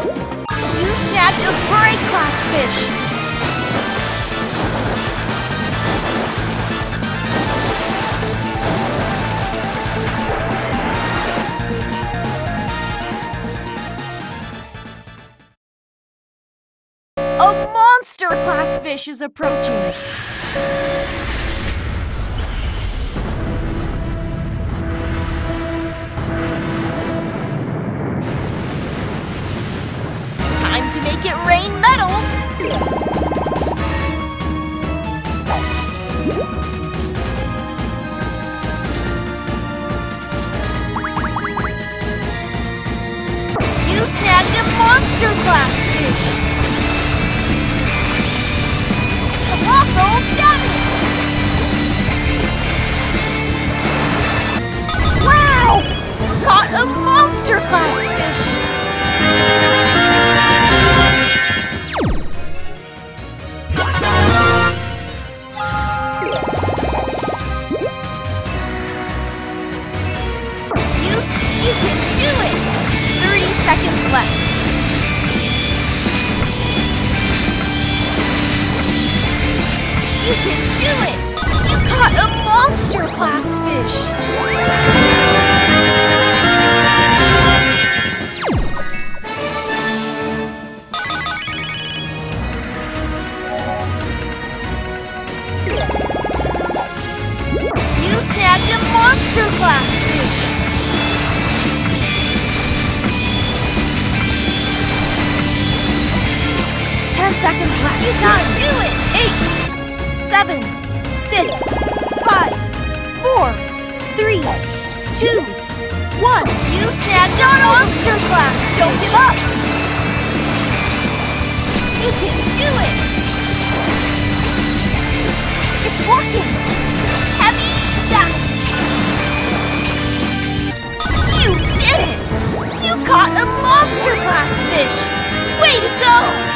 You snapped a great class fish! A monster class fish is approaching! To make it rain medals! You snagged a monster class fish! Colossal damage! Wow! Caught a monster class fish! You can do it! 3 seconds left. You can do it! You caught a monster class fish! You snagged a monster class fish! Seconds left. You got it. Do it. 8, 7, 6, 5, 4, 3, 2, 1. You snagged on monster class. Don't give up. You can do it. It's working. Heavy damage. You did it. You caught a monster class fish. Way to go.